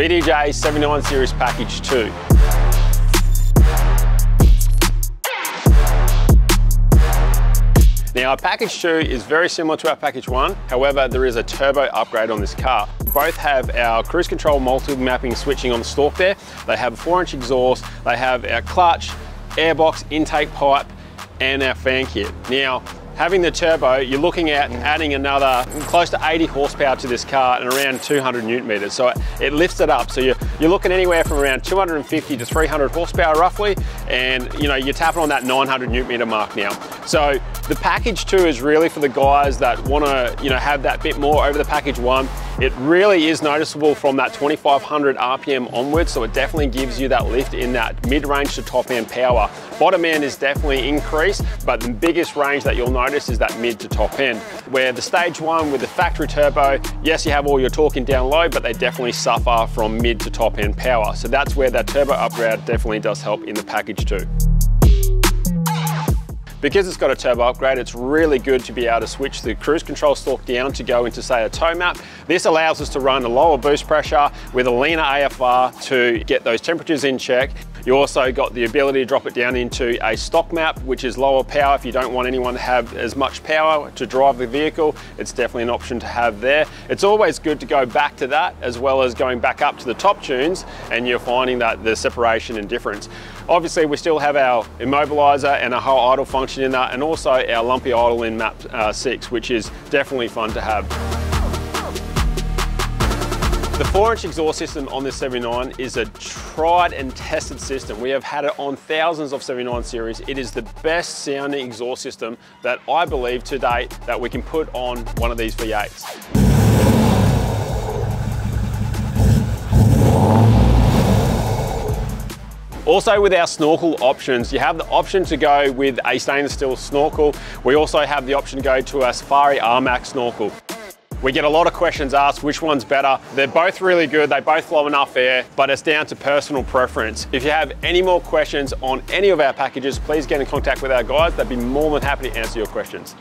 VDJ 79 Series Package 2. Now, our Package 2 is very similar to our Package 1. However, there is a turbo upgrade on this car. Both have our cruise control multi-mapping switching on the stalk there. They have a 4-inch exhaust. They have our clutch, airbox, intake pipe, and our fan kit. Now, having the turbo, you're looking at adding another close to 80 horsepower to this car and around 200 newton meters. So it lifts it up. So you're looking anywhere from around 250 to 300 horsepower roughly. And you know, you're tapping on that 900 newton meter mark now. So the Package 2 is really for the guys that want to, you know, have that bit more over the Package 1. It really is noticeable from that 2500 RPM onwards. So it definitely gives you that lift in that mid-range to top-end power. Bottom end is definitely increased, but the biggest range that you'll notice is that mid to top end, where the Stage 1 with the factory turbo, yes, you have all your torque in down low, but they definitely suffer from mid to top end power. So that's where that turbo upgrade definitely does help in the Package 2. Because it's got a turbo upgrade, it's really good to be able to switch the cruise control stalk down to go into, say, a tow map. This allows us to run a lower boost pressure with a leaner AFR to get those temperatures in check. You also got the ability to drop it down into a stock map, which is lower power. If you don't want anyone to have as much power to drive the vehicle, it's definitely an option to have there. It's always good to go back to that, as well as going back up to the top tunes, and you're finding that the separation and difference. Obviously, we still have our immobilizer and our whole idle function in that, and also our lumpy idle in map 6, which is definitely fun to have. The 4-inch exhaust system on this 79 is a tried and tested system. We have had it on thousands of 79 series. It is the best sounding exhaust system that I believe to date that we can put on one of these V8s. Also, with our snorkel options, you have the option to go with a stainless steel snorkel. We also have the option to go to a Safari Armax snorkel. We get a lot of questions asked, which one's better? They're both really good, they both flow enough air, but it's down to personal preference. If you have any more questions on any of our packages, please get in contact with our guys. They'd be more than happy to answer your questions.